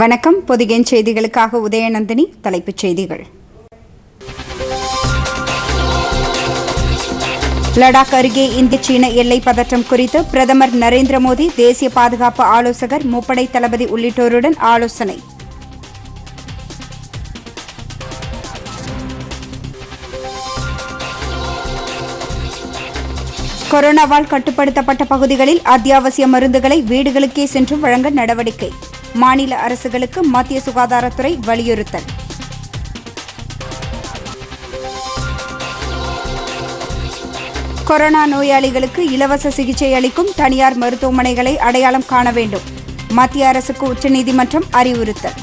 வணக்கம். பொதிகென் செய்திகளுக்காக உதயநந்தினி. தலைப்புச் செய்திகள். லடாக் அருகே இந்திய சீன எல்லை பதற்றம் குறித்து பிரதமர் நரேந்திர மோடி தேசிய பாதுகாப்பு ஆலோசகர் முப்படை தளபதி உள்ளிட்டோருடன் ஆலோசனை. கொரோனாவால் கட்டுப்படுத்தப்பட்ட பகுதிகளில் அத்தியாவசிய மருந்துகளை வீடுகளுக்கே சென்று வழங்க நடவடிக்கை. மாநில அரசுகளுக்கு மத்திய சுகாதாரத்துறை வலியுறுத்தல். கொரோனா நோயாளிகளுக்கு இலவச சிகிச்சை அளிக்கும் தனியார் மருத்துவமனைகளை அடையாளம் காண வேண்டும். மத்திய அரசுக்கு உச்சநீதிமன்றம் அறிவுறுத்தல்.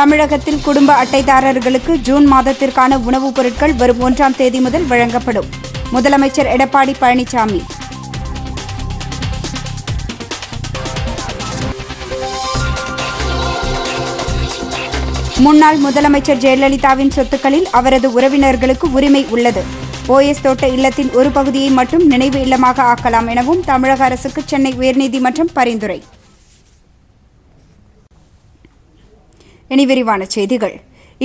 தமிழகத்தில் குடும்ப அட்டைதாரர்களுக்கு ஜூன் மாதத்திற்கான உணவுப் பொருட்கள் வரும் 1 ஆம் தேதி முதல் வழங்கப்படும். முதலமைச்சர் எடப்பாடி பழனிசாமி. முன்னாள் முதலமைச்சர் ஜெயலலிதாவின் சொத்துக்களில் அவரது உறவினர்களுக்கு உரிமை உள்ளது. ஓஎஸ் தோட்ட இல்லத்தின் ஒரு பகுதியை மட்டும் நினைவு இல்லமாக ஆக்கலாம் எனவும் தமிழக அரசுக்கு சென்னை உயர்நீதிமன்றம் பரிந்துரை. இனி விரிவான செய்திகள்.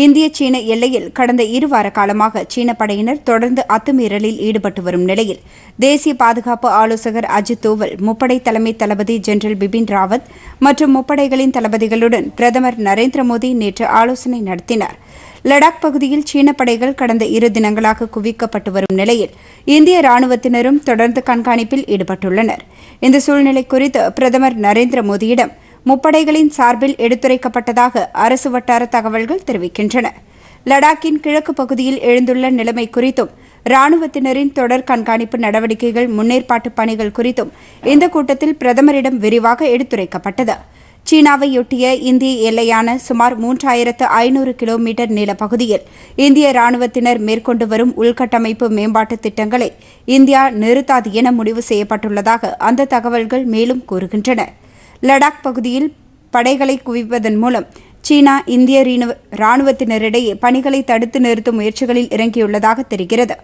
இந்திய சீன எல்லையில் கடந்த 2 வார காலமாக சீன படையினர் தொடர்ந்து அத்துமீறலில் ஈடுபட்டு வரும் நிலையில் தேசிய பாதுகாப்பு ஆலோசகர் அஜித் தோவல், முப்படை தலைமை தளபதி ஜெனரல் பிபின் ராவத் மற்றும் முப்படைகளின் தளபதிகளுடன் பிரதமர் நரேந்திர மோடி நேற்று ஆலோசனை நடத்தினார். லடாக் பகுதியில் சீன படைகள் கடந்த 2 தினங்களாக குவிக்கப்பட்டு வரும் நிலையில் இந்திய ராணுவத்தினரும் தொடர்ந்து கண்காணிப்பில் ஈடுபட்டுள்ளனர். இந்த சூழ்நிலை குறித்து பிரதமர் நரேந்திர மோடியிடம் முப்படைகளின் சார்பில் எடுத்துரைக்கப்பட்டதாக அரசு வட்டார தகவல்கள் தெரிவிக்கின்றன. லடாக்கின் கிழக்கு பகுதியில் எழுந்துள்ள நிலைமை குறித்தும் ராணுவத்தினரின் தொடர் கண்காணிப்பு நடவடிக்கைகள் முன்னேற்பாட்டு பணிகள் குறித்தும் இந்த கூட்டத்தில் பிரதமரிடம் விரிவாக எடுத்துரைக்கப்பட்டது. சீனாவையொட்டிய இந்திய எல்லையான சுமார் 3500 கிலோமீட்டர் நீள பகுதியில் இந்திய ராணுவத்தினர் மேற்கொண்டு வரும் உள்கட்டமைப்பு மேம்பாட்டு திட்டங்களை இந்தியா நிறுத்தாது என முடிவு செய்யப்பட்டுள்ளதாக அந்த தகவல்கள் மேலும் கூறுகின்றன. லடாக் பகுதியில் படைகளை குவிப்பதன் மூலம் சீனா இந்திய ராணுவத்தினரிடையே பணிகளை தடுத்து நிறுத்தும் முயற்சிகளில் இறங்கியுள்ளதாக தெரிகிறது.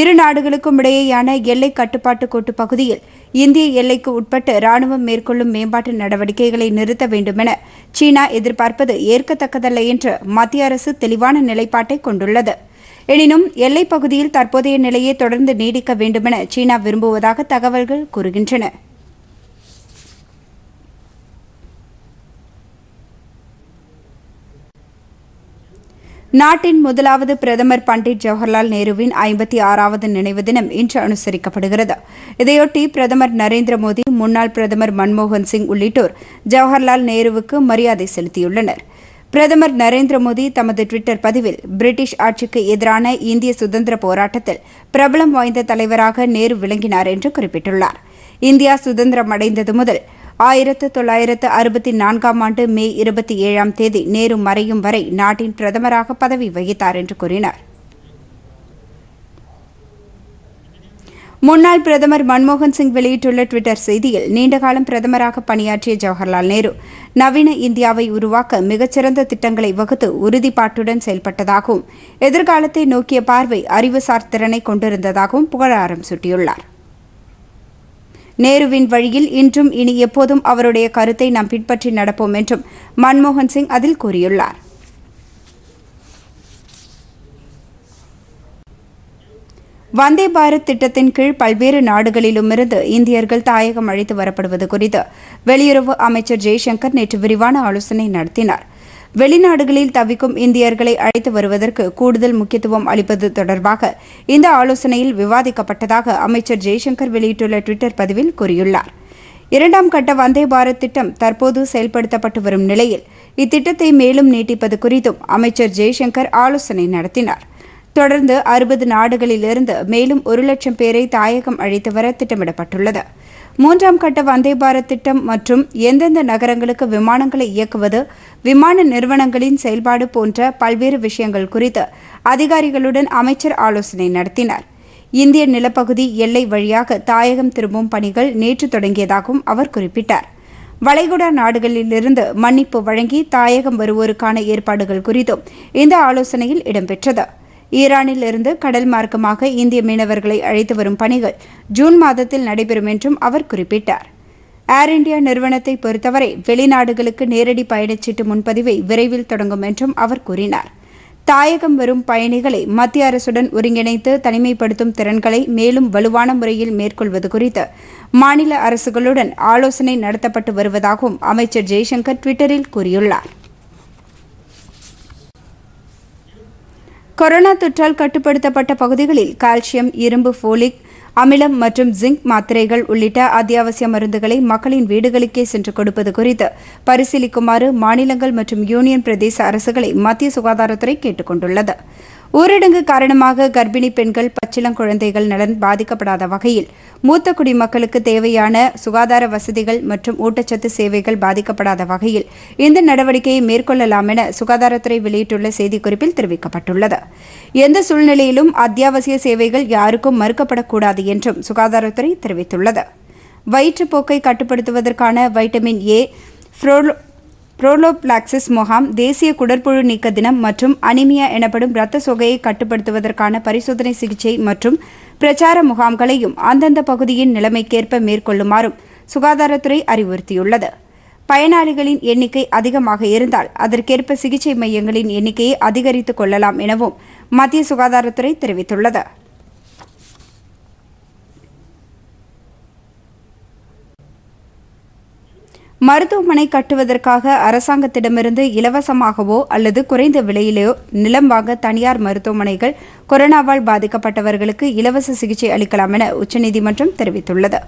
இரு நாடுகளுக்கும் இடையேயான எல்லை கட்டுப்பாட்டு கோட்டு பகுதியில் இந்திய எல்லைக்கு உட்பட்டு ராணுவம் மேற்கொள்ளும் மேம்பாட்டு நடவடிக்கைகளை நிறுத்த வேண்டுமென சீனா எதிர்பார்ப்பது ஏற்கத்தக்கதல்ல என்று மத்திய அரசு தெளிவான நிலைப்பாட்டை கொண்டுள்ளது. எனினும் எல்லைப் பகுதியில் தற்போதைய நிலையை தொடர்ந்து நீடிக்க வேண்டுமென சீனா விரும்புவதாக தகவல்கள் கூறுகின்றன. நாட்டின் முதலாவது பிரதமர் பண்டிட் ஜவஹர்லால் நேருவின் 56வது நினைவு தினம் இன்று அனுசரிக்கப்படுகிறது. இதையொட்டி பிரதமர் நரேந்திர மோடி, முன்னாள் பிரதமர் மன்மோகன் சிங் உள்ளிட்டோர் ஜவஹர்லால் நேருவுக்கு மரியாதை செலுத்தியுள்ளனர். பிரதமர் நரேந்திர மோடி தமது டுவிட்டர் பதிவில், பிரிட்டிஷ் ஆட்சிக்கு எதிரான இந்திய சுதந்திர போராட்டத்தில் பிரபலம் வாய்ந்த தலைவராக நேரு விளங்கினார் என்று குறிப்பிட்டுள்ளார். இந்தியா சுதந்திரமடைந்தது முதல் 1964 மே 27 நேரு மறையும் வரை நாட்டின் பிரதமராக பதவி வகித்தார் என்று கூறினார். முன்னாள் பிரதமர் மன்மோகன் சிங் வெளியிட்டுள்ள டுவிட்டர் செய்தியில், நீண்டகாலம் பிரதமராக பணியாற்றிய ஜவஹர்லால் நேரு நவீன இந்தியாவை உருவாக்க மிகச்சிறந்த திட்டங்களை வகுத்து உறுதிப்பாட்டுடன் செயல்பட்டதாகவும் எதிர்காலத்தை நோக்கிய பார்வை அறிவுசார் திறனை கொண்டிருந்ததாகவும் புகழாரம் சூட்டியுள்ளார். நேருவின் வழியில் இன்றும் இனி எப்போதும் அவருடைய கருத்தை நாம் பின்பற்றி நடப்போம் என்றும் மன்மோகன் சிங் அதில் கூறியுள்ளார். வந்தே பாரத் திட்டத்தின் கீழ் பல்வேறு நாடுகளிலுமிருந்து இந்தியர்கள் தாயகம் அழைத்து வரப்படுவது குறித்து வெளியுறவு அமைச்சர் ஜெய்சங்கர் நேற்று விரிவான ஆலோசனை நடத்தினார். வெளிநாடுகளில் தவிக்கும் இந்தியர்களை அழைத்து வருவதற்கு கூடுதல் முக்கியத்துவம் அளிப்பது தொடர்பாக இந்த ஆலோசனையில் விவாதிக்கப்பட்டதாக அமைச்சர் ஜெய்சங்கர் வெளியிட்டுள்ள டுவிட்டர் பதிவில் கூறியுள்ளார். 2ஆம் கட்ட வந்தே பாரத் திட்டம் தற்போது செயல்படுத்தப்பட்டு வரும் நிலையில் இத்திட்டத்தை மேலும் நீட்டிப்பது குறித்தும் அமைச்சர் ஜெய்சங்கர் ஆலோசனை நடத்தினார். தொடர்ந்து 60 நாடுகளிலிருந்து மேலும் 1 லட்சம் பேரை தாயகம் அழைத்து வர திட்டமிடப்பட்டுள்ளது. 3ஆம் கட்ட வந்தே பாரத் திட்டம் மற்றும் எந்தெந்த நகரங்களுக்கு விமானங்களை இயக்குவது, விமான நிறுவனங்களின் செயல்பாடு போன்ற பல்வேறு விஷயங்கள் குறித்து அதிகாரிகளுடன் அமைச்சர் ஆலோசனை நடத்தினார். இந்திய நிலப்பகுதி எல்லை வழியாக தாயகம் திரும்பும் பணிகள் நேற்று தொடங்கியதாகவும் அவர் குறிப்பிட்டார். வளைகுடா நாடுகளிலிருந்து மன்னிப்பு வழங்கி தாயகம் வருவோருக்கான ஏற்பாடுகள் குறித்தும் இந்த ஆலோசனையில் இடம்பெற்றது. ஈரானிலிருந்து கடல் மார்க்கமாக இந்திய மீனவர்களை அழைத்து வரும் பணிகள் ஜூன் மாதத்தில் நடைபெறும் என்றும் அவர் குறிப்பிட்டார். ஏர் இந்தியா நிறுவனத்தை பொறுத்தவரை வெளிநாடுகளுக்கு நேரடி பயணச்சீட்டு முன்பதிவை விரைவில் தொடங்கும் என்றும் அவர் கூறினார். தாயகம் வரும் பயணிகளை மத்திய அரசுடன் ஒருங்கிணைத்து தனிமைப்படுத்தும் திறன்களை மேலும் வலுவான முறையில் மேற்கொள்வது குறித்து மாநில அரசுகளுடன் ஆலோசனை நடத்தப்பட்டு வருவதாகவும் அமைச்சர் ஜெய்சங்கர் டுவிட்டரில் கூறியுள்ளார். கொரோனா தொற்றால் கட்டுப்படுத்தப்பட்ட பகுதிகளில் கால்சியம், இரும்பு, ஃபோலிக் அமிலம் மற்றும் ஜிங்க் மாத்திரைகள் உள்ளிட்ட அத்தியாவசிய மருந்துகளை மக்களின் வீடுகளுக்கே சென்று கொடுப்பது குறித்து பரிசீலிக்குமாறு மாநிலங்கள் மற்றும் யூனியன் பிரதேச அரசுகளை மத்திய சுகாதாரத்துறை கேட்டுக் கொண்டுள்ளது. ஊரடங்கு காரணமாக கர்ப்பிணி பெண்கள், பச்சிளங்குழந்தைகள் நலன் பாதிக்கப்படாத வகையில் மூத்த குடிமக்களுக்கு தேவையான சுகாதார வசதிகள் மற்றும் ஊட்டச்சத்து சேவைகள் பாதிக்கப்படாத வகையில் இந்த நடவடிக்கையை மேற்கொள்ளலாம் என சுகாதாரத்துறை வெளியிட்டுள்ள செய்திக்குறிப்பில் தெரிவிக்கப்பட்டுள்ளது. எந்த சூழ்நிலையிலும் அத்தியாவசிய சேவைகள் யாருக்கும் மறுக்கப்படக்கூடாது என்றும் சுகாதாரத்துறை தெரிவித்துள்ளது. வயிற்றுப்போக்கை கட்டுப்படுத்துவதற்கான வைட்டமின் ஏ புரோலோபிளாக்சிஸ் முகாம், தேசிய குடற்புழு நீக்க தினம் மற்றும் அனிமியா எனப்படும் இரத்த சோகையை கட்டுப்படுத்துவதற்கான பரிசோதனை, சிகிச்சை மற்றும் பிரச்சார முகாம்களையும் அந்தந்த பகுதியின் நிலைமைக்கேற்ப மேற்கொள்ளுமாறும் சுகாதாரத்துறை அறிவுறுத்தியுள்ளது. பயனாளிகளின் எண்ணிக்கை அதிகமாக இருந்தால் அதற்கேற்ப சிகிச்சை மையங்களின் எண்ணிக்கையை அதிகரித்துக் கொள்ளலாம் எனவும் மத்திய சுகாதாரத்துறை தெரிவித்துள்ளது. மருத்துவமனை கட்டுவதற்காக அரசாங்கத்திடமிருந்து இலவசமாகவோ அல்லது குறைந்த விலையிலோ நிலம் வாங்க தனியார் மருத்துவமனைகள் கொரோனாவால் பாதிக்கப்பட்டவர்களுக்கு இலவச சிகிச்சை அளிக்கலாம் என உச்சநீதிமன்றம் தெரிவித்துள்ளது.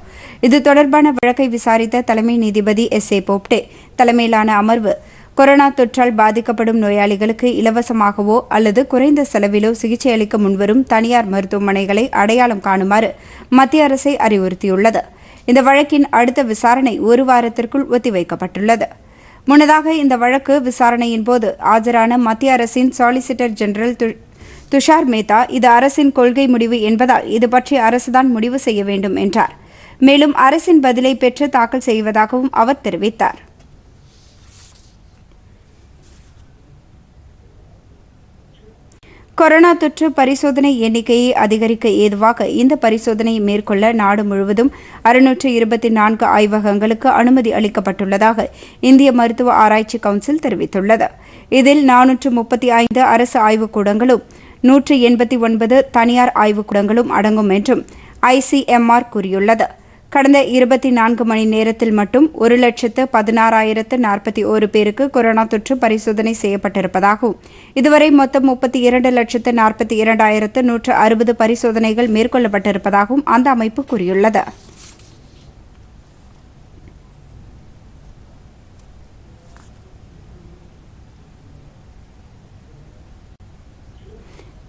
இது தொடர்பான வழக்கை விசாரித்த தலைமை நீதிபதி எஸ்.ஏ. போப்டே தலைமையிலான அமர்வு கொரோனா தொற்றால் பாதிக்கப்படும் நோயாளிகளுக்கு இலவசமாகவோ அல்லது குறைந்த செலவிலோ சிகிச்சை அளிக்க முன்வரும் தனியார் மருத்துவமனைகளை அடையாளம் காணுமாறு மத்திய அரசை அறிவுறுத்தியுள்ளது. இந்த வழக்கின் அடுத்த விசாரணை ஒரு வாரத்திற்குள் ஒத்திவைக்கப்பட்டுள்ளது. முன்னதாக இந்த வழக்கு விசாரணையின் போது ஆஜரான மத்திய அரசின் சாலிசிட்டர் ஜெனரல் துஷார் மேத்தா, இது அரசின் கொள்கை முடிவு என்பதால் இது பற்றி அரசுதான் முடிவு செய்ய வேண்டும் என்றார். மேலும் அரசின் பதிலை பெற்று தாக்கல் செய்வதாகவும் அவர் தெரிவித்தார். கொரோனா தொற்று பரிசோதனை எண்ணிக்கையை அதிகரிக்க ஏதுவாக இந்த பரிசோதனையை மேற்கொள்ள நாடு முழுவதும் 624 ஆய்வகங்களுக்கு அனுமதி அளிக்கப்பட்டுள்ளதாக இந்திய மருத்துவ ஆராய்ச்சி கவுன்சில் தெரிவித்துள்ளது. இதில் 435 அரசு ஆய்வுக்கூடங்களும் 189 தனியார் ஆய்வுக்கூடங்களும் அடங்கும் என்றும் ICMR கூறியுள்ளது. கடந்த 24 மணி நேரத்தில் மட்டும் 1,16,041 பேருக்கு கொரோனா தொற்று பரிசோதனை செய்யப்பட்டிருப்பதாகவும் இதுவரை மொத்தம் 32,42,160 பரிசோதனைகள் மேற்கொள்ளப்பட்டிருப்பதாகவும் அந்த அமைப்பு கூறியுள்ளது.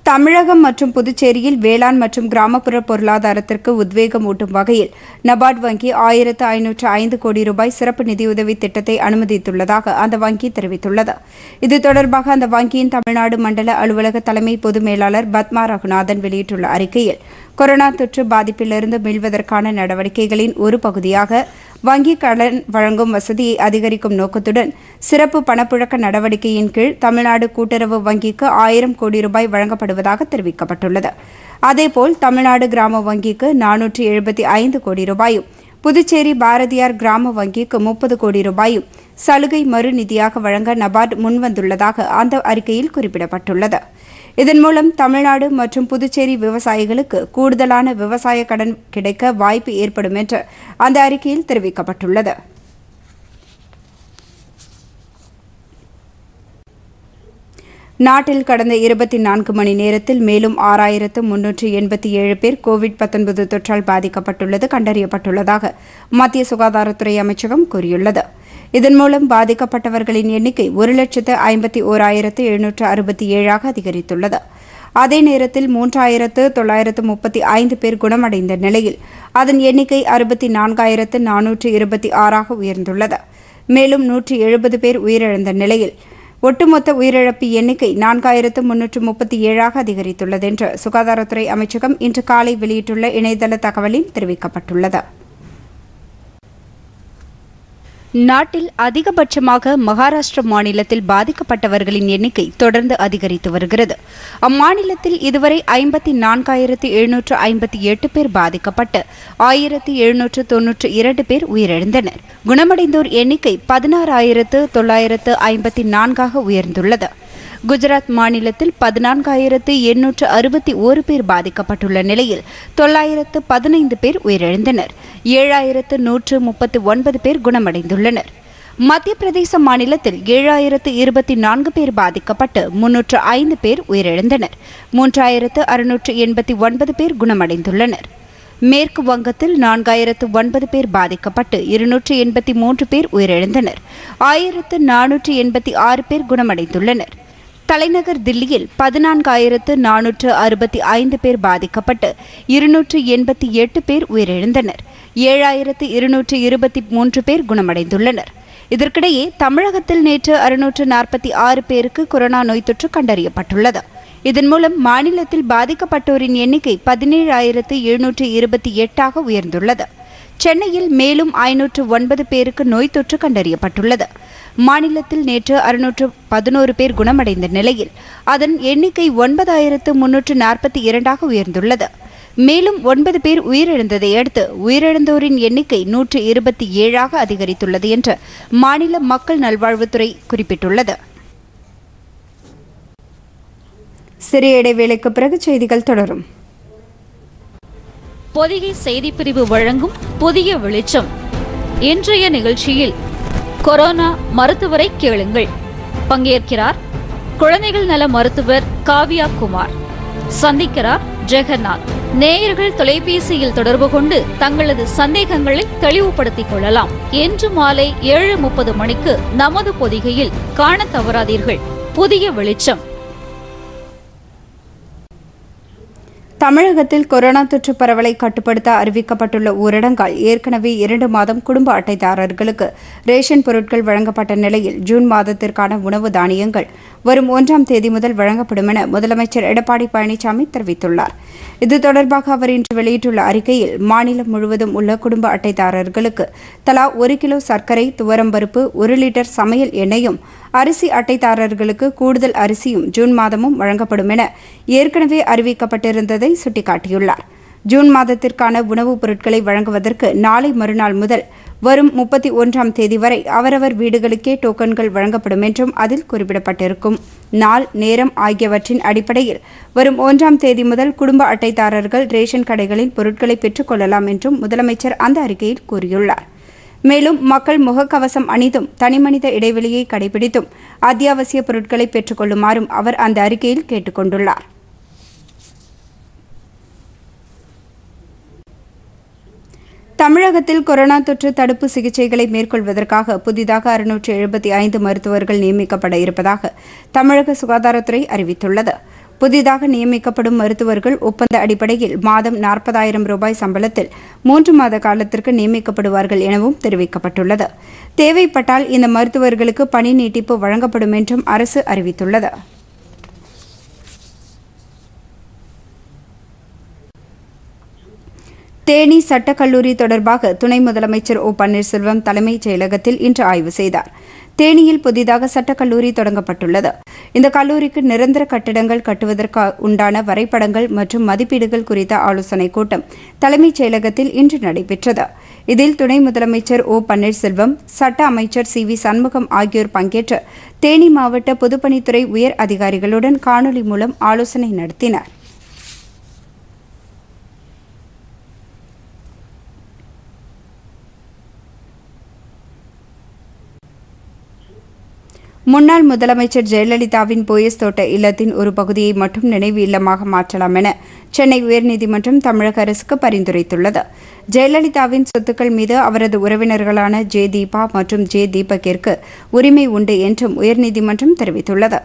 தமிழகம் மற்றும் புதுச்சேரியில் வேளாண் மற்றும் கிராமப்புற பொருளாதாரத்திற்கு உத்வேகம் ஊட்டும் வகையில் நபார்ட் வங்கி 1505 கோடி ரூபாய் சிறப்பு நிதியுதவி திட்டத்தை அனுமதித்துள்ளதாக அந்த வங்கி தெரிவித்துள்ளது. இது தொடர்பாக அந்த வங்கியின் தமிழ்நாடு மண்டல அலுவலக தலைமை பொது மேலாளர் பத்மா ரகுநாதன் வெளியிட்டுள்ள அறிக்கையில், கொரோனா தொற்று பாதிப்பிலிருந்து மீள்வதற்கான நடவடிக்கைகளின் ஒரு பகுதியாக வங்கி கடன் வழங்கும் வசதியை அதிகரிக்கும் நோக்கத்துடன் சிறப்பு பணப்புழக்க நடவடிக்கையின் கீழ் தமிழ்நாடு கூட்டுறவு வங்கிக்கு 1000 கோடி ரூபாய் வழங்கப்படுவதாக தெரிவிக்கப்பட்டுள்ளது. அதேபோல் தமிழ்நாடு கிராம வங்கிக்கு 475 கோடி ரூபாயும், புதுச்சேரி பாரதியார் கிராம வங்கிக்கு 30 கோடி ரூபாயும் சலுகை மறுநிதியாக வழங்க நபார்டு முன்வந்துள்ளதாக அந்த அறிக்கையில் குறிப்பிடப்பட்டுள்ளது. இதன் மூலம் தமிழ்நாடு மற்றும் புதுச்சேரி விவசாயிகளுக்கு கூடுதலான விவசாய கடன் கிடைக்க வாய்ப்பு ஏற்படும் என்று அந்த அறிக்கையில் தெரிவிக்கப்பட்டுள்ளது. நாட்டில் கடந்த 24 மணி நேரத்தில் மேலும் 6,387 பேர் கோவிட்-19 தொற்றால் பாதிக்கப்பட்டுள்ளது கண்டறியப்பட்டுள்ளதாக மத்திய சுகாதாரத்துறை அமைச்சகம் கூறியுள்ளது. இதன் மூலம் பாதிக்கப்பட்டவர்களின் எண்ணிக்கை 1,51,767 அதிகரித்துள்ளது. அதே நேரத்தில் 3,935 பேர் குணமடைந்த நிலையில் அதன் எண்ணிக்கை 64,426 உயர்ந்துள்ளது. மேலும் 170 பேர் உயிரிழந்த நிலையில் ஒட்டுமொத்த உயிரிழப்பு எண்ணிக்கை 4,337 அதிகரித்துள்ளது என்று சுகாதாரத்துறை அமைச்சகம் இன்று காலை வெளியிட்டுள்ள இணையதள தகவலில் தெரிவிக்கப்பட்டுள்ளது. நாட்டில் அதிகபட்சமாக மகாராஷ்டிர மாநிலத்தில் பாதிக்கப்பட்டவர்களின் எண்ணிக்கை தொடர்ந்து அதிகரித்து வருகிறது. அம்மாநிலத்தில் இதுவரை 54,758 பேர் பாதிக்கப்பட்டு 1,792 பேர் உயிரிழந்தனர். குணமடைந்தோர் எண்ணிக்கை 16,954 உயர்ந்துள்ளது. குஜராத் மாநிலத்தில் 14,861 பேர் பாதிக்கப்பட்டுள்ள நிலையில் 915 பேர் உயிரிழந்தனர். 7,139 பேர் குணமடைந்துள்ளனர். மத்திய பிரதேச மாநிலத்தில் 7,024 பேர் பாதிக்கப்பட்டு 305 பேர் உயிரிழந்தனர். 3,689 பேர் குணமடைந்துள்ளனர். மேற்கு வங்கத்தில் 4,009 பேர் பாதிக்கப்பட்டு 283 பேர் உயிரிழந்தனர். 1,486 பேர் குணமடைந்துள்ளனர். தலைநகர் தில்லியில் 14,465 பேர் பாதிக்கப்பட்டு 288 பேர் உயிரிழந்தனர். 7,223 பேர் குணமடைந்துள்ளனர். இதற்கிடையே தமிழகத்தில் நேற்று 646 பேருக்கு கொரோனா நோய் தொற்று கண்டறியப்பட்டுள்ளது. இதன் மூலம் மாநிலத்தில் பாதிக்கப்பட்டோரின் எண்ணிக்கை 17,728 உயர்ந்துள்ளது. சென்னையில் மேலும் 509 பேருக்கு நோய் தொற்று கண்டறியப்பட்டுள்ளது. மாநிலத்தில் நேற்று 611 பேர் குணமடைந்த நிலையில் அதன் எண்ணிக்கை 9,342 உயர்ந்துள்ளது. மேலும் 9 பேர் உயிரிழந்ததை அடுத்து உயிரிழந்தோரின் எண்ணிக்கை 127 அதிகரித்துள்ளது என்று மாநில மக்கள் நல்வாழ்வுத்துறை குறிப்பிட்டுள்ளது. சிறிய இடைவேளைக்கு பிறகு செய்திகள் தொடரும். பொதிகை செய்திப்பிரிவு வழங்கும் புதிய வெளிச்சம் இன்றைய நிகழ்ச்சியில் கொரோனா மருத்துவரை கேளுங்கள் பங்கேற்கிறார் குழந்தைகள் நல மருத்துவர் காவியா குமார். சந்திக்கிறார் ஜெகநாத். நேயர்கள் தொலைபேசியில் தொடர்பு கொண்டு தங்களது சந்தேகங்களை தெளிவுபடுத்திக் கொள்ளலாம். இன்று மாலை 7:30 மணிக்கு நமது பொதிகையில் காண தவறாதீர்கள். புதிய வெளிச்சம். தமிழகத்தில் கொரோனா தொற்று பரவலை கட்டுப்படுத்த அறிவிக்கப்பட்டுள்ள ஊரடங்கால் ஏற்கனவே 2 மாதம் குடும்ப அட்டைதாரர்களுக்கு ரேஷன் பொருட்கள் வழங்கப்பட்ட நிலையில் ஜூன் மாதத்திற்கான உணவு தானியங்கள் வரும் 1ஆம் தேதி முதல் வழங்கப்படும் என முதலமைச்சர் எடப்பாடி பழனிசாமி தெரிவித்துள்ளார். இது தொடர்பாக அவர் இன்று வெளியிட்டுள்ள அறிக்கையில் மாநிலம் முழுவதும் உள்ள குடும்ப அட்டைதாரர்களுக்கு தலா 1 கிலோ சர்க்கரை, துவரம்பருப்பு, 1 லிட்டர் சமையல் எண்ணெயும், அரிசி அட்டைதாரர்களுக்கு கூடுதல் அரிசியும் ஜூன் மாதமும் வழங்கப்படும் என ஏற்கனவே அறிவிக்கப்பட்டிருந்ததை சுட்டிக்காட்டியுள்ளார். ஜூன் மாதத்திற்கான உணவுப் பொருட்களை வழங்குவதற்கு நாளை மறுநாள் முதல் வரும் 31ஆம் தேதி வரை அவரவர் வீடுகளுக்கே டோக்கன்கள் வழங்கப்படும் என்றும் அதில் குறிப்பிடப்பட்டிருக்கும். நாள், நேரம் ஆகியவற்றின் அடிப்படையில் வரும் 1ஆம் தேதி முதல் குடும்ப அட்டைதாரர்கள் ரேஷன் கடைகளின் பொருட்களை பெற்றுக் கொள்ளலாம் என்றும் முதலமைச்சர் அந்த அறிக்கையில் கூறியுள்ளார். மேலும் மக்கள் முகக்கவசம் அணிந்தும் தனிமனித இடைவெளியை கடைபிடித்தும் அத்தியாவசிய பொருட்களை பெற்றுக் கொள்ளுமாறும் அவர் அந்த அறிக்கையில் கேட்டுக் கொண்டுள்ளார். தமிழகத்தில் கொரோனா தொற்று தடுப்பு சிகிச்சைகளை மேற்கொள்வதற்காக புதிதாக 675 மருத்துவர்கள் நியமிக்கப்பட இருப்பதாக தமிழக சுகாதாரத்துறை அறிவித்துள்ளது. புதிதாக நியமிக்கப்படும் மருத்துவர்கள் ஒப்பந்த அடிப்படையில் மாதம் 40,000 ரூபாய் சம்பளத்தில் 3 மாத காலத்திற்கு நியமிக்கப்படுவார்கள் எனவும் தெரிவிக்கப்பட்டுள்ளது. தேவைப்பட்டால் இந்த மருத்துவர்களுக்கு பணி நீட்டிப்பு வழங்கப்படும் என்றும் அரசு அறிவித்துள்ளது. தேனி சட்டக்கல்லூரி தொடர்பாக துணை முதலமைச்சர் ஓ. பன்னீர்செல்வம் தலைமைச் செயலகத்தில் இன்று ஆய்வு செய்தார். தேனியில் புதிதாக சட்டக்கல்லூரி தொடங்கப்பட்டுள்ளது. இந்த கல்லூரிக்கு நிரந்தர கட்டிடங்கள் கட்டுவதற்கு உண்டான வரைபடங்கள் மற்றும் மதிப்பீடுகள் குறித்த ஆலோசனைக் கூட்டம் தலைமைச் செயலகத்தில் இன்று நடைபெற்றது. இதில் துணை முதலமைச்சர் ஓ. பன்னீர்செல்வம், சட்ட அமைச்சர் சி.வி. சண்முகம் ஆகியோர் பங்கேற்று தேனி மாவட்ட பொதுப்பணித்துறை உயர் அதிகாரிகளுடன் காணொலி மூலம் ஆலோசனை நடத்தினர். முன்னாள் முதலமைச்சர் ஜெயலலிதாவின் போயஸ் தோட்ட இல்லத்தின் ஒரு பகுதியை மட்டும் நினைவு இல்லமாக மாற்றலாம் என சென்னை உயர்நீதிமன்றம் தமிழக அரசுக்கு பரிந்துரைத்துள்ளது. ஜெயலலிதாவின் சொத்துக்கள் மீது அவரது உறவினர்களான ஜே. தீபா மற்றும் ஜே. தீபக்கிற்கு உரிமை உண்டு என்றும் உயர்நீதிமன்றம் தெரிவித்துள்ளது.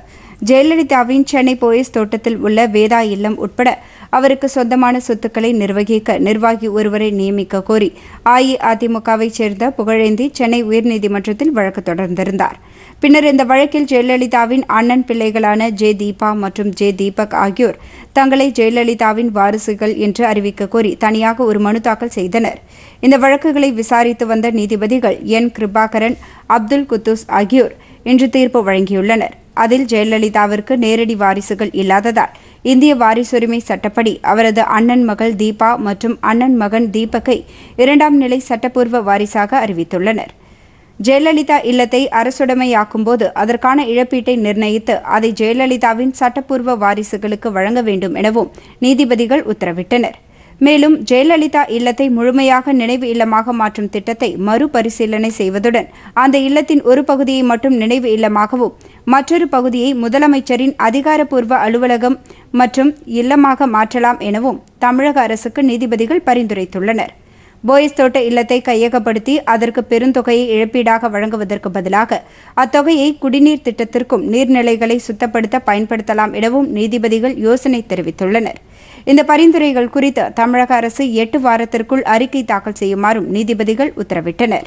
ஜெயலலிதாவின் சென்னை போயஸ் தோட்டத்தில் உள்ள வேதா இல்லம் உட்பட அவருக்கு சொந்தமான சொத்துக்களை நிர்வகிக்க நிர்வாகி ஒருவரை நியமிக்க கோரி அஇஅதிமுகவை சேர்ந்த புகழேந்தி சென்னை உயர்நீதிமன்றத்தில் வழக்கு தொடர்ந்திருந்தார். பின்னர் இந்த வழக்கில் ஜெயலலிதாவின் அண்ணன் பிள்ளைகளான ஜே தீபா மற்றும் ஜே தீபக் ஆகியோர் தங்களை ஜெயலலிதாவின் வாரிசுகள் என்று அறிவிக்க கோரி தனியாக ஒரு மனு தாக்கல் செய்தனர். இந்த வழக்குகளை விசாரித்து வந்த நீதிபதிகள் என் கிருபாகரன், அப்துல் குத்தூஸ் ஆகியோர் இன்று தீர்ப்பு வழங்கியுள்ளனர். அதில் ஜெயலலிதாவிற்கு நேரடி வாரிசுகள் இல்லாததால் இந்திய வாரிசுரிமை சட்டப்படி அவரது அண்ணன் மகள் தீபா மற்றும் அண்ணன் மகன் தீபக்கை இரண்டாம் நிலை சட்டப்பூர்வ வாரிசாக அறிவித்துள்ளனர். ஜெயலலிதா இல்லத்தை அரசுடைமையாக்கும்போது அதற்கான இழப்பீட்டை நிர்ணயித்து அதை ஜெயலலிதாவின் சட்டப்பூர்வ வாரிசுகளுக்கு வழங்க வேண்டும் எனவும் நீதிபதிகள் உத்தரவிட்டனர். மேலும் ஜெயலலிதா இல்லத்தை முழுமையாக நினைவு இல்லமாக மாற்றும் திட்டத்தை மறுபரிசீலனை செய்வதுடன் அந்த இல்லத்தின் ஒரு பகுதியை மட்டும் நினைவு இல்லமாகவும் மற்றொரு பகுதியை முதலமைச்சரின் அதிகாரப்பூர்வ அலுவலகம் மற்றும் இல்லமாக மாற்றலாம் எனவும் தமிழக அரசுக்கு நீதிபதிகள் பரிந்துரைத்துள்ளனர். போயஸ் தோட்ட இல்லத்தை கையகப்படுத்தி அதற்கு பெருந்தொகையை இழப்பீடாக வழங்குவதற்கு பதிலாக அத்தொகையை குடிநீர் திட்டத்திற்கும் நீர்நிலைகளை சுத்தப்படுத்த பயன்படுத்தலாம் எனவும் நீதிபதிகள் யோசனை தெரிவித்துள்ளனர். இந்த பரிந்துரைகள் குறித்து தமிழக அரசு 8 வாரத்திற்குள் அறிக்கை தாக்கல் செய்யுமாறும் நீதிபதிகள் உத்தரவிட்டனர்.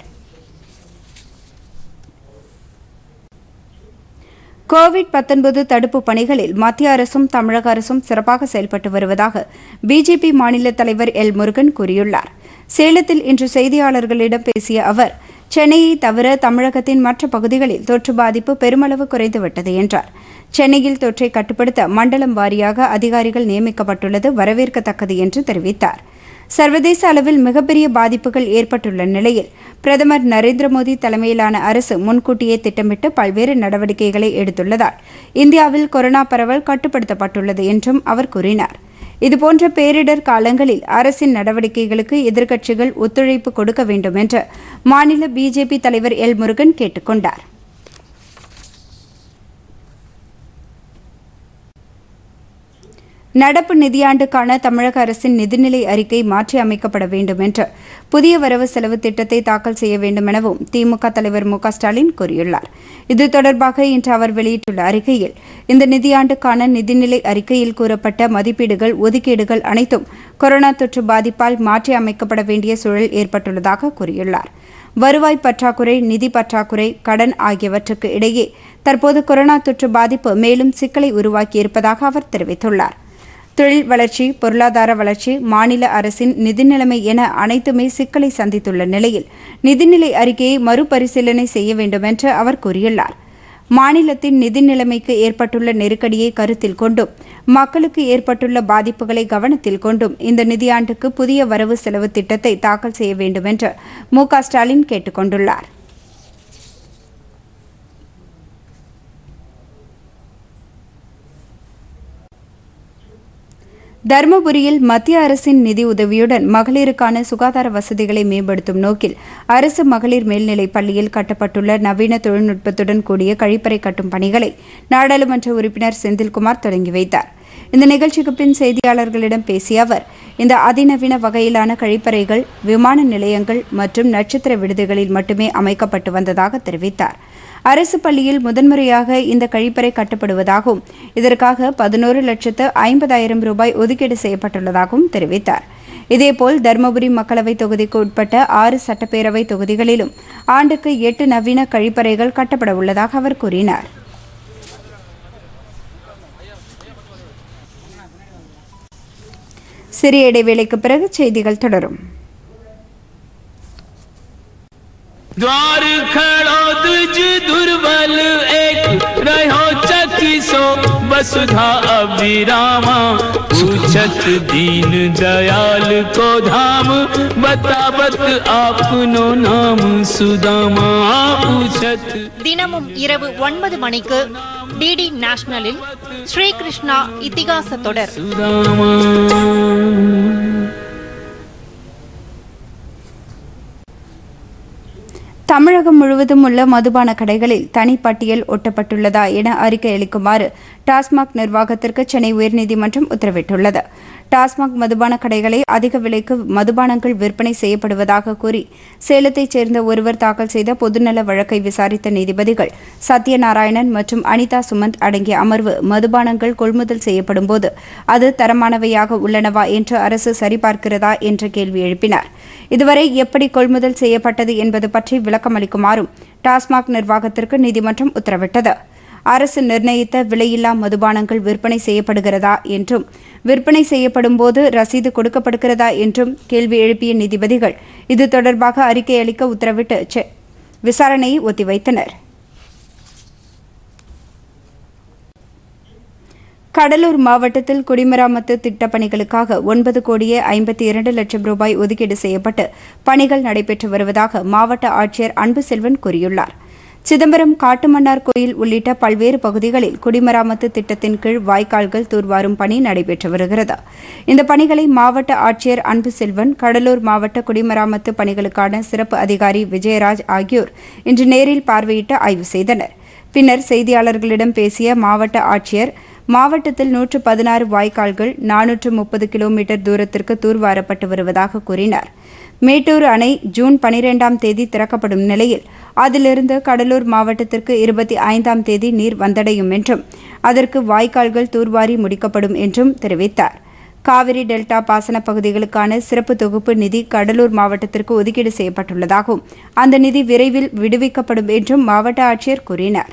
கோவிட்-19 தடுப்பு பணிகளில் மத்திய அரசும் தமிழக அரசும் சிறப்பாக செயல்பட்டு வருவதாக பிஜேபி மாநில தலைவர் எல். முருகன் கூறியுள்ளார். சேலத்தில் இன்று செய்தியாளர்களிடம் பேசிய அவர், சென்னையை தவிர தமிழகத்தின் மற்ற பகுதிகளில் தொற்று பாதிப்பு பெருமளவு குறைந்துவிட்டது என்றார். சென்னையில் தொற்றை கட்டுப்படுத்த மண்டலம் வாரியாக அதிகாரிகள் நியமிக்கப்பட்டுள்ளது வரவேற்கத்தக்கது என்று தெரிவித்தார். சர்வதேச அளவில் மிகப்பெரிய பாதிப்புகள் ஏற்பட்டுள்ள நிலையில் பிரதமர் நரேந்திர மோடி தலைமையிலான அரசு முன்கூட்டியே திட்டமிட்டு பல்வேறு நடவடிக்கைகளை எடுத்துள்ளதால் இந்தியாவில் கொரோனா பரவல் கட்டுப்படுத்தப்பட்டுள்ளது என்றும் அவர் கூறினார். இதுபோன்ற பேரிடர் காலங்களில் அரசின் நடவடிக்கைகளுக்கு எதிர்க்கட்சிகள் ஒத்துழைப்பு கொடுக்க வேண்டும் என்று மாநில பிஜேபி தலைவர் எல். முருகன் கேட்டுக் கொண்டார். நடப்பு நிதியாண்டுக்கான தமிழக அரசின் நிதிநிலை அறிக்கை மாற்றி அமைக்கப்பட வேண்டும் என்று புதிய வரவு செலவு திட்டத்தை தாக்கல் செய்ய வேண்டும் எனவும் திமுக தலைவர் M.K. ஸ்டாலின் கூறியுள்ளார். இது தொடர்பாக இன்று அவர் வெளியிட்டுள்ள அறிக்கையில், இந்த நிதியாண்டுக்கான நிதிநிலை அறிக்கையில் கூறப்பட்ட மதிப்பீடுகள் ஒதுக்கீடுகள் அனைத்தும் கொரோனா தொற்று பாதிப்பால் மாற்றி அமைக்கப்பட வேண்டிய சூழல் ஏற்பட்டுள்ளதாக கூறியுள்ளார். வருவாய் பற்றாக்குறை, நிதி பற்றாக்குறை, கடன் ஆகியவற்றுக்கு இடையே தற்போது கொரோனா தொற்று பாதிப்பு மேலும் சிக்கலை உருவாக்கியிருப்பதாக அவர் தெரிவித்துள்ளார். தொழில் வளர்ச்சி, பொருளாதார வளர்ச்சி, மாநில அரசின் நிதி நிலைமை என அனைத்துமே சிக்கலை சந்தித்துள்ள நிலையில் நிதிநிலை அறிக்கையை மறுபரிசீலனை செய்ய வேண்டும் என்று அவர் கூறியுள்ளார். மாநிலத்தின் நிதி நிலைமைக்கு ஏற்பட்டுள்ள நெருக்கடியை கருத்தில் கொண்டும் மக்களுக்கு ஏற்பட்டுள்ள பாதிப்புகளை கவனத்தில் கொண்டும் இந்த நிதியாண்டுக்கு புதிய வரவு செலவு திட்டத்தை தாக்கல் செய்ய வேண்டும் என்று M.K. ஸ்டாலின் கேட்டுக் கொண்டுள்ளார். தருமபுரியில் மத்திய அரசின் நிதி உதவியுடன் மகளிருக்கான சுகாதார வசதிகளை மேம்படுத்தும் நோக்கில் அரசு மகளிர் மேல்நிலைப் பள்ளியில் கட்டப்பட்டுள்ள நவீன தொழில்நுட்பத்துடன் கூடிய கழிப்பறை கட்டும் பணிகளை நாடாளுமன்ற உறுப்பினர் செந்தில்குமார் தொடங்கி வைத்தார். இந்த நிகழ்ச்சிக்கு பின் செய்தியாளர்களிடம் பேசிய அவர், இந்த அதிநவீன வகையிலான கழிப்பறைகள் விமான நிலையங்கள் மற்றும் நட்சத்திர விடுதிகளில் மட்டுமே அமைக்கப்பட்டு வந்ததாக தெரிவித்தார். அரசு பள்ளியில் முதன்முறையாக இந்த கழிப்பறை கட்டப்படுவதாகவும் இதற்காக 11,50,000 ரூபாய் ஒதுக்கீடு செய்யப்பட்டுள்ளதாகவும் தெரிவித்தார். இதேபோல் தருமபுரி மக்களவைத் தொகுதிக்கு உட்பட்ட 6 சட்டப்பேரவை தொகுதிகளிலும் ஆண்டுக்கு 8 நவீன கழிப்பறைகள் கட்டப்பட உள்ளதாக அவர் கூறினார். சிறிய இடைவேளைக்கு பிறகு செய்திகள் தொடரும். सुधा अभिरामा पूछत दीन दयाल को धाम बतावत आपनो नाम सुदामा पूछत தினமும் இரவு 9 மணிக்கு டிடி நேஷனலில் ஸ்ரீகிருஷ்ணா இதிகாச தொடர். தமிழகம் முழுவதும் உள்ள மதுபான கடைகளில் தனிப்பட்டியல் ஒட்டப்பட்டுள்ளதா என அறிக்கை அளிக்குமாறு டாஸ்மாக் நிர்வாகத்திற்கு சென்னை உயர்நீதிமன்றம் உத்தரவிட்டுள்ளது. டாஸ்மாக் மதுபான கடைகளை அதிக விலைக்கு மதுபானங்கள் விற்பனை செய்யப்படுவதாக கூறி சேலத்தைச் சேர்ந்த ஒருவர் தாக்கல் செய்த பொதுநல வழக்கை விசாரித்த நீதிபதிகள் சத்யநாராயணன் மற்றும் அனிதா சுமந்த் அடங்கிய அமர்வு மதுபானங்கள் கொள்முதல் செய்யப்படும் போது அது தரமானவையாக உள்ளனவா என்று அரசு சரிபார்க்கிறதா என்ற கேள்வி எழுப்பினார். இதுவரை எப்படி கொள்முதல் செய்யப்பட்டது என்பது பற்றி விளக்கமளிக்குமாறும் டாஸ்மாக் நிர்வாகத்திற்கு நீதிமன்றம் உத்தரவிட்டது. அரசு நிர்ணயித்த விலையில்லா மதுபானங்கள் விற்பனை செய்யப்படுகிறதா என்றும் விற்பனை செய்யப்படும் போது ரசீது கொடுக்கப்படுகிறதா என்றும் கேள்வி எழுப்பிய நீதிபதிகள் இது தொடர்பாக அறிக்கை அளிக்க உத்தரவிட்டு விசாரணையை ஒத்திவைத்தனர். கடலூர் மாவட்டத்தில் குடிமராமத்து திட்டப்பணிகளுக்காக 9,52,00,000 ரூபாய் ஒதுக்கீடு செய்யப்பட்டு பணிகள் நடைபெற்று வருவதாக மாவட்ட ஆட்சியர் அன்புசெல்வன் கூறியுள்ளார். சிதம்பரம், காட்டுமன்னார் கோயில் உள்ளிட்ட பல்வேறு பகுதிகளில் குடிமராமத்து திட்டத்தின் கீழ் வாய்க்கால்கள் தூர்வாரும் பணி நடைபெற்று வருகிறது. இந்த பணிகளை மாவட்ட ஆட்சியர் அன்புசெல்வன், கடலூர் மாவட்ட குடிமராமத்து பணிகளுக்கான சிறப்பு அதிகாரி விஜயராஜ் ஆகியோர் இன்று நேரில் பார்வையிட்டு ஆய்வு செய்தனர். பின்னர் செய்தியாளர்களிடம் பேசிய மாவட்ட ஆட்சியர், மாவட்டத்தில் 116 வாய்க்கால்கள் 430 கிலோமீட்டர் தூரத்திற்கு தூர்வாரப்பட்டு வருவதாக கூறினார். மேட்டூர் அணை ஜூன் 12ஆம் தேதி திறக்கப்படும் நிலையில் அதிலிருந்து கடலூர் மாவட்டத்திற்கு 25ஆம் தேதி நீர் வந்தடையும் என்றும் அதற்கு வாய்க்கால்கள் தூர்வாரி முடிக்கப்படும் என்றும் தெரிவித்தார். காவிரி டெல்டா பாசன பகுதிகளுக்கான சிறப்பு தொகுப்பு நிதி கடலூர் மாவட்டத்திற்கு ஒதுக்கீடு செய்யப்பட்டுள்ளதாகவும் அந்த நிதி விரைவில் விடுவிக்கப்படும் என்றும் மாவட்ட ஆட்சியர் கூறினார்.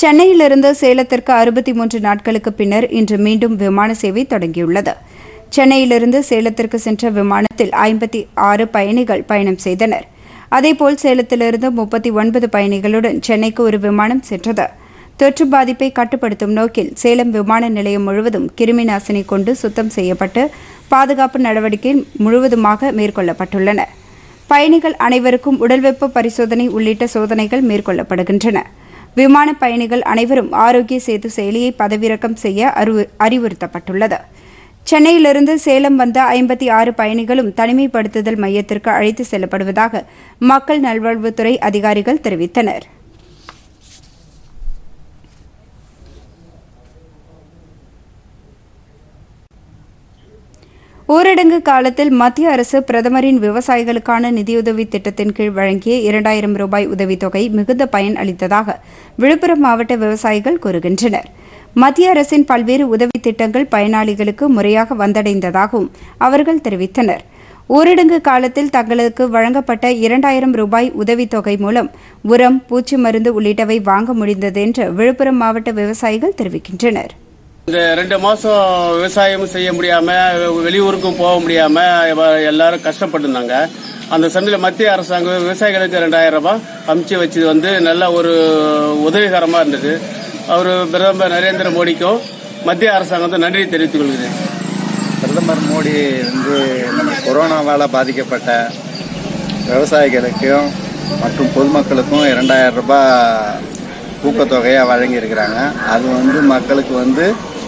சென்னையிலிருந்து சேலத்திற்கு 63 நாட்களுக்கு பின்னர் இன்று மீண்டும் விமான சேவை தொடங்கியுள்ளது. சென்னையிலிருந்து சேலத்திற்கு சென்ற விமானத்தில் 56 பயணிகள் பயணம் செய்தனர். அதேபோல் சேலத்திலிருந்து 39 பயணிகளுடன் சென்னைக்கு ஒரு விமானம் சென்றது. தொற்று பாதிப்பை கட்டுப்படுத்தும் நோக்கில் சேலம் விமான நிலையம் முழுவதும் கிருமி நாசினி கொண்டு சுத்தம் செய்யப்பட்டு பாதுகாப்பு நடவடிக்கை முழுவதுமாக மேற்கொள்ளப்பட்டுள்ளன. பயணிகள் அனைவருக்கும் உடல் வெப்ப பரிசோதனை உள்ளிட்ட சோதனைகள் மேற்கொள்ளப்படுகின்றன. விமான பயணிகள் அனைவரும் ஆரோக்கிய சேது செயலியை பதவிறக்கம் செய்ய அறிவுறுத்தப்பட்டுள்ளது. சென்னையிலிருந்து சேலம் வந்த 56 பயணிகளும் தனிமைப்படுத்துதல் மையத்திற்கு அழைத்து செல்லப்படுவதாக மக்கள் நல்வாழ்வுத்துறை அதிகாரிகள் தெரிவித்தனர். ஊரடங்கு காலத்தில் மத்திய அரசு பிரதமரின் விவசாயிகளுக்கான நிதியுதவி திட்டத்தின் கீழ் வழங்கிய 2,000 ரூபாய் உதவித்தொகை மிகுந்த பயன் அளித்ததாக விழுப்புரம் மாவட்ட விவசாயிகள் கூறுகின்றனர். மத்திய அரசின் பல்வேறு உதவி திட்டங்கள் பயனாளிகளுக்கு முறையாக வந்தடைந்ததாகவும் அவர்கள் தெரிவித்தனர். ஊரடங்கு காலத்தில் தங்களுக்கு வழங்கப்பட்ட 2,000 ரூபாய் உதவித்தொகை மூலம் உரம், பூச்சி மருந்து உள்ளிட்டவை வாங்க முடிந்தது என்று விழுப்புரம் மாவட்ட விவசாயிகள் தெரிவிக்கின்றனர். இந்த 2 மாதம் விவசாயம் செய்ய முடியாமல் வெளியூருக்கும் போக முடியாமல் எல்லாரும் கஷ்டப்பட்டுருந்தாங்க. அந்த சமயத்தில் மத்திய அரசாங்கம் விவசாயிகளுக்கு 2,000 ரூபாய் அமுச்சு வச்சது நல்ல ஒரு உதவிகரமாக இருந்தது. அவர் பிரதமர் நரேந்திர மோடிக்கும் மத்திய அரசாங்கம் நன்றி தெரிவித்துக் கொள்கிறது. பிரதமர் மோடி நம்ம கொரோனாவால் பாதிக்கப்பட்ட விவசாயிகளுக்கும் மற்றும் பொதுமக்களுக்கும் 2,000 ரூபாய் ஊக்கத்தொகையாக வழங்கியிருக்கிறாங்க. அது மக்களுக்கு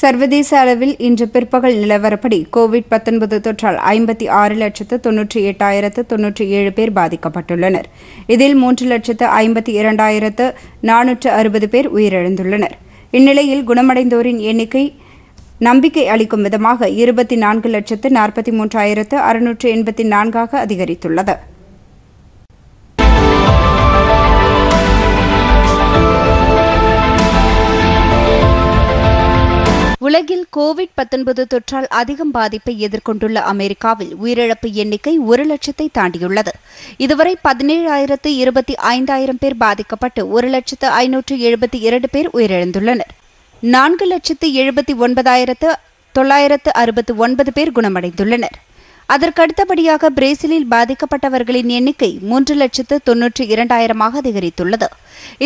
சர்வதேச அளவில் இன்று பிற்பகல் நிலவரப்படி கோவிட்-19 தொற்றால் 56,98,097 பேர் பாதிக்கப்பட்டுள்ளனர். இதில் 3,52,460 பேர் உயிரிழந்துள்ளனர். இந்நிலையில் குணமடைந்தோரின் எண்ணிக்கை நம்பிக்கை அளிக்கும் விதமாக 24,43,684 அதிகரித்துள்ளது. உலகில் கோவிட்-19 தொற்றால் அதிகம் பாதிப்பை எதிர்கொண்டுள்ள அமெரிக்காவில் உயிரிழப்பு எண்ணிக்கை 1,00,000 தாண்டியுள்ளது. இதுவரை 17,025 பேர் பாதிக்கப்பட்டு 1,572 பேர் உயிரிழந்துள்ளனர். 4,79,969 பேர் குணமடைந்துள்ளனர். அதற்கடுத்தபடியாக பிரேசிலில் பாதிக்கப்பட்டவர்களின் எண்ணிக்கை 3,92,000ஆக அதிகரித்துள்ளது.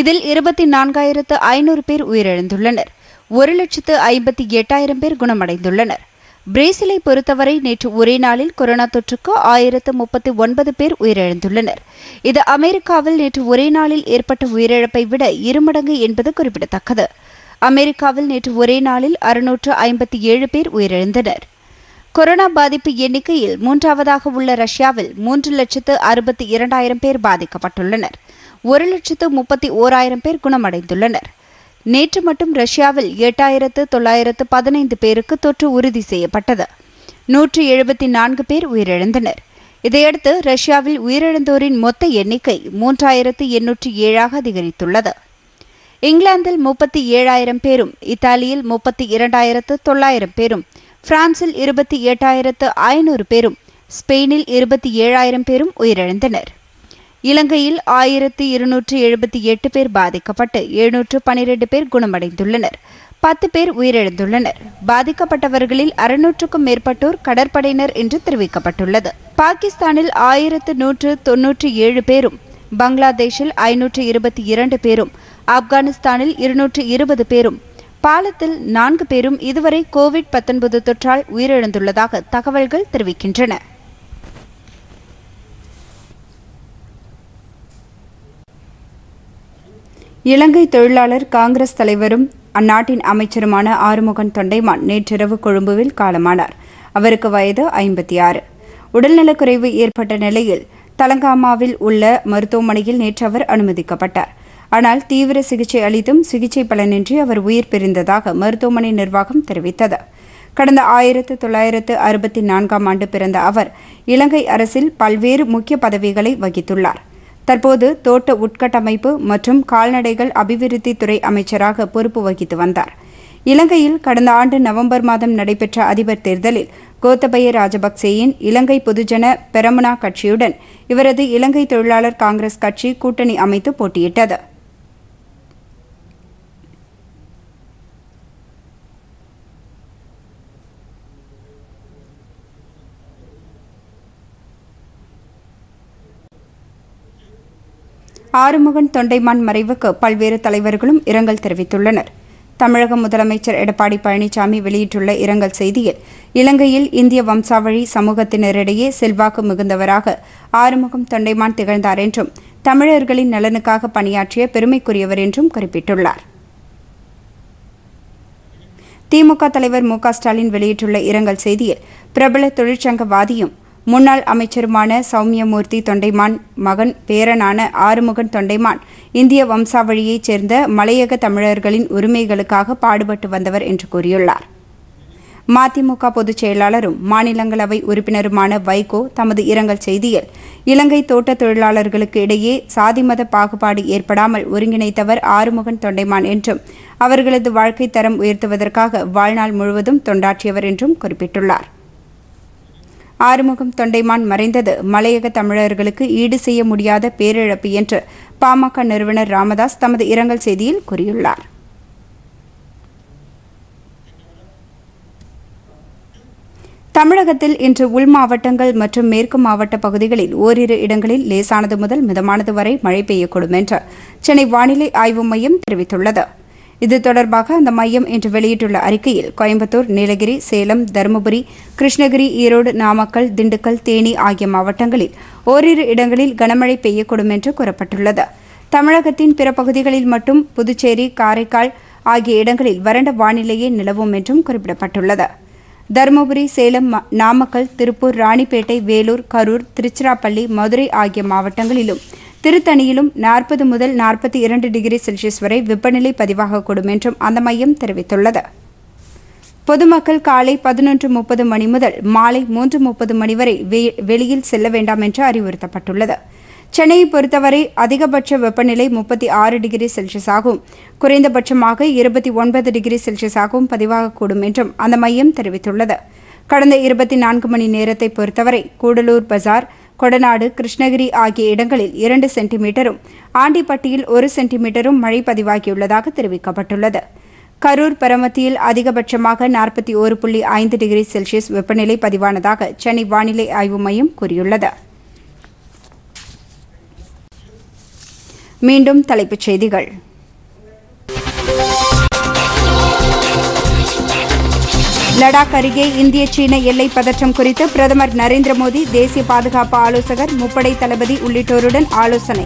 இதில் 24,500 பேர் உயிரிழந்துள்ளனர். 1,58,000 பேர் குணமடைந்துள்ளனர். பிரேசிலை பொறுத்தவரை நேற்று ஒரே நாளில் கொரோனா தொற்றுக்கு 1039 பேர் உயிரிழந்துள்ளனர். இது அமெரிக்காவில் நேற்று ஒரே நாளில் ஏற்பட்ட உயிரிழப்பை விட 2 மடங்கு என்பது குறிப்பிடத்தக்கது. அமெரிக்காவில் நேற்று ஒரே நாளில் 657 பேர் உயிரிழந்தனர். கொரோனா பாதிப்பு எண்ணிக்கையில் 3ஆவதாக உள்ள ரஷ்யாவில் 3,62,000 பேர் பாதிக்கப்பட்டுள்ளனர். 1,31,000 பேர் குணமடைந்துள்ளனர். நேற்று மட்டும் ரஷ்யாவில் 8,915 பேருக்கு தொற்று உறுதி செய்யப்பட்டது. 174 பேர் உயிரிழந்தனர். இதையடுத்து ரஷ்யாவில் உயிரிழந்தோரின் மொத்த எண்ணிக்கை 3,807 அதிகரித்துள்ளது. இங்கிலாந்தில் 37,000 பேரும், இத்தாலியில் 32,900 பேரும், பிரான்சில் 28,500 பேரும், ஸ்பெயினில் 27,000 பேரும் உயிரிழந்தனர். இலங்கையில் 1,278 பேர் பாதிக்கப்பட்டு 712 பேர் குணமடைந்துள்ளனர். 10 பேர் உயிரிழந்துள்ளனர். பாதிக்கப்பட்டவர்களில் 600க்கும் மேற்பட்டோர் கடற்படையினர் என்று தெரிவிக்கப்பட்டுள்ளது. பாகிஸ்தானில் 1,197 பேரும், பங்களாதேஷில் 522 பேரும், ஆப்கானிஸ்தானில் 220 பேரும், பாலத்தில் 4 பேரும் இதுவரை கோவிட்-19 தொற்றால் உயிரிழந்துள்ளதாக தகவல்கள் தெரிவிக்கின்றன. இலங்கை தொழிலாளர் காங்கிரஸ் தலைவரும் அந்நாட்டின் அமைச்சருமான ஆறுமுகன் தொண்டைமான் நேற்றிரவு கொழும்புவில் காலமானார். அவருக்கு வயது 56. உடல்நலக்குறைவு ஏற்பட்ட நிலையில் தலங்காமாவில் உள்ள மருத்துவமனையில் நேற்று அவர் அனுமதிக்கப்பட்டார். ஆனால் தீவிர சிகிச்சை அளித்தும் சிகிச்சை பலனின்றி அவர் உயிர் பிரிந்ததாக மருத்துவமனை நிர்வாகம் தெரிவித்தது. கடந்த 1964 ஆண்டு பிறந்த அவர் இலங்கை அரசில் பல்வேறு முக்கிய பதவிகளை வகித்துள்ளார். தற்போது தோட்ட உட்கட்டமைப்பு மற்றும் கால்நடைகள் அபிவிருத்தி துறை அமைச்சராக பொறுப்பு வகித்து வந்தார். இலங்கையில் கடந்த ஆண்டு நவம்பர் மாதம் நடைபெற்ற அதிபர் தேர்தலில் கோத்தபய ராஜபக்சேயின் இலங்கை பொதுஜன பெரமுனா கட்சியுடன் இவரது இலங்கை தொழிலாளர் காங்கிரஸ் கட்சி கூட்டணி அமைத்து போட்டியிட்டது. ஆறுமுகன் தொண்டைமான் மறைவுக்கு பல்வேறு தலைவர்களும் இரங்கல் தெரிவித்துள்ளனர். தமிழக முதலமைச்சர் எடப்பாடி பழனிசாமி வெளியிட்டுள்ள இரங்கல் செய்தியில், இலங்கையில் இந்திய வம்சாவழி சமூகத்தினரிடையே செல்வாக்கு மிகுந்தவராக ஆறுமுகம் தொண்டைமான் திகழ்ந்தார் என்றும், தமிழர்களின் நலனுக்காக பணியாற்றிய பெருமைக்குரியவர் என்றும் குறிப்பிட்டுள்ளார். திமுக தலைவர் மு.க. ஸ்டாலின் வெளியிட்டுள்ள இரங்கல் செய்தியில், பிரபல தொழிற்சங்கவாதியும் முன்னாள் அமைச்சருமான சௌமியமூர்த்தி தொண்டைமான் மகன் பேரனான ஆறுமுகன் தொண்டைமான் இந்திய வம்சாவழியைச் சேர்ந்த மலையக தமிழர்களின் உரிமைகளுக்காக பாடுபட்டு வந்தவர் என்று கூறியுள்ளார். மதிமுக பொதுச் செயலாளரும் மாநிலங்களவை உறுப்பினருமான வைகோ தமது இரங்கல் செய்தியில், இலங்கை தோட்ட தொழிலாளர்களுக்கு இடையே சாதிமத பாகுபாடு ஏற்படாமல் ஒருங்கிணைத்தவர் ஆறுமுகன் தொண்டைமான் என்றும், அவர்களது வாழ்க்கை தரம் உயர்த்துவதற்காக வாழ்நாள் முழுவதும் தொண்டாற்றியவர் என்றும் குறிப்பிட்டுள்ளார். ஆறுமுகம் தொண்டைமான் மறைந்தது மலையக தமிழர்களுக்கு ஈடு செய்ய முடியாத பேரிழப்பு என்று பாமக நிறுவனர் ராமதாஸ் தமது இரங்கல் செய்தியில் கூறியுள்ளார். தமிழகத்தில் இன்று உள் மாவட்டங்கள் மற்றும் மேற்கு மாவட்ட பகுதிகளில் ஓரிரு இடங்களில் லேசானது முதல் மிதமானது வரை மழை பெய்யக்கூடும் என்று சென்னை வானிலை ஆய்வு மையம் தெரிவித்துள்ளது. இது தொடர்பாக அந்த மையம் இன்று வெளியிட்டுள்ள அறிக்கையில், கோயம்புத்தூர், நீலகிரி, சேலம், தருமபுரி, கிருஷ்ணகிரி, ஈரோடு, நாமக்கல், திண்டுக்கல், தேனி ஆகிய மாவட்டங்களில் ஓரிரு இடங்களில் கனமழை பெய்யக்கூடும் என்று கூறப்பட்டுள்ளது. தமிழகத்தின் பிற பகுதிகளில் மட்டும் புதுச்சேரி, காரைக்கால் ஆகிய இடங்களில் வறண்ட வானிலையே நிலவும் என்றும் குறிப்பிடப்பட்டுள்ளது. தருமபுரி, சேலம், நாமக்கல், திருப்பூர், ராணிப்பேட்டை, வேலூர், கரூர், திருச்சிராப்பள்ளி, மதுரை ஆகிய மாவட்டங்களிலும் திருத்தணியிலும் 40 முதல் 42 டிகிரி செல்சியஸ் வரை வெப்பநிலை பதிவாகக்கூடும் என்றும் அந்த மையம் தெரிவித்துள்ளது. பொதுமக்கள் காலை 11:30 மணி முதல் மாலை 3:30 மணி வரை வெளியில் செல்ல வேண்டாம் என்று அறிவுறுத்தப்பட்டுள்ளது. சென்னையை பொறுத்தவரை அதிகபட்ச வெப்பநிலை 36 டிகிரி செல்சியஸாகவும் குறைந்தபட்சமாக 29 டிகிரி செல்சியஸாகவும் பதிவாகக்கூடும் என்றும் அந்த மையம் தெரிவித்துள்ளது. கடந்த 24 மணி நேரத்தை பொறுத்தவரை கூடலூர் பஜார், கொடநாடு, கிருஷ்ணகிரி ஆகிய இடங்களில் 2 சென்டிமீட்டரும், ஆண்டிப்பட்டியில் 1 சென்டிமீட்டரும் மழை பதிவாகியுள்ளதாக தெரிவிக்கப்பட்டுள்ளது. கரூர் பரமத்தியில் அதிகபட்சமாக 41.5 டிகிரி செல்சியஸ் வெப்பநிலை பதிவானதாக சென்னை வானிலை ஆய்வு மையம் கூறியுள்ளது. மீண்டும் தலைப்புச் செய்திகள். லடாக் அருகே இந்திய சீன எல்லை பதற்றம் குறித்து பிரதமர் நரேந்திர மோடி தேசிய பாதுகாப்பு ஆலோசகர் முப்படை தளபதி உள்ளிட்டோருடன் ஆலோசனை.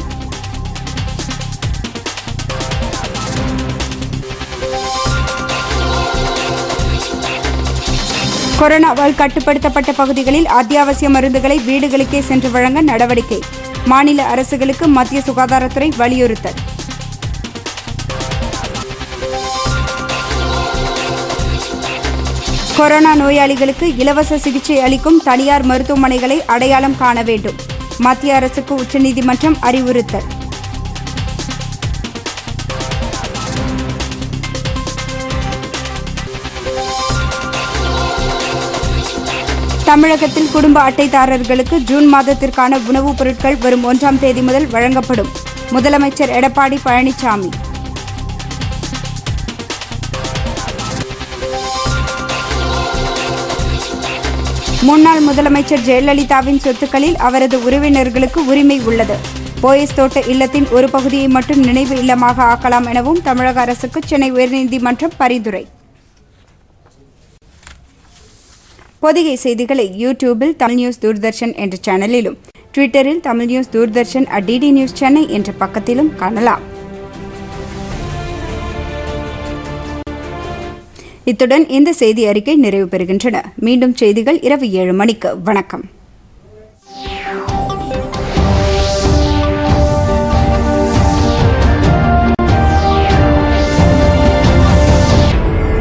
கொரோனாவால் கட்டுப்படுத்தப்பட்ட பகுதிகளில் அத்தியாவசிய மருந்துகளை வீடுகளுக்கே சென்று வழங்க நடவடிக்கை. மாநில அரசுகளுக்கு மத்திய சுகாதாரத்துறை வலியுறுத்தல். கொரோனா நோயாளிகளுக்கு இலவச சிகிச்சை அளிக்கும் தனியார் மருத்துவமனைகளை அடையாளம் காண வேண்டும். மத்திய அரசுக்கு உச்சநீதிமன்றம் அறிவுறுத்தல். தமிழகத்தில் குடும்ப அட்டைதாரர்களுக்கு ஜூன் மாதத்திற்கான உணவுப் பொருட்கள் வரும் 1 தேதி முதல் வழங்கப்படும். முதலமைச்சர் எடப்பாடி பழனிசாமி. முன்னாள் முதலமைச்சர் ஜெயலலிதாவின் சொத்துக்களில் அவரது உறவினர்களுக்கு உரிமை உள்ளது. போயஸ் தோட்ட இல்லத்தின் ஒரு பகுதியை மட்டும் நினைவு இல்லமாக ஆக்கலாம் எனவும் தமிழக அரசுக்கு சென்னை உயர்நீதிமன்றம் பரிந்துரை. பொதிகை செய்திகளை யூடியூபில் தமிழ் நியூஸ் தூர்தர்ஷன் என்ற சேனலிலும், ட்விட்டரில் Tamil news Doordarshan @DD news Chennai என்ற பக்கத்திலும் காணலாம். இத்துடன் இந்த செய்தி அறிக்கை நிறைவு பெறுகின்றன. மீண்டும் செய்திகள் இரவு 7 மணிக்கு. வணக்கம்.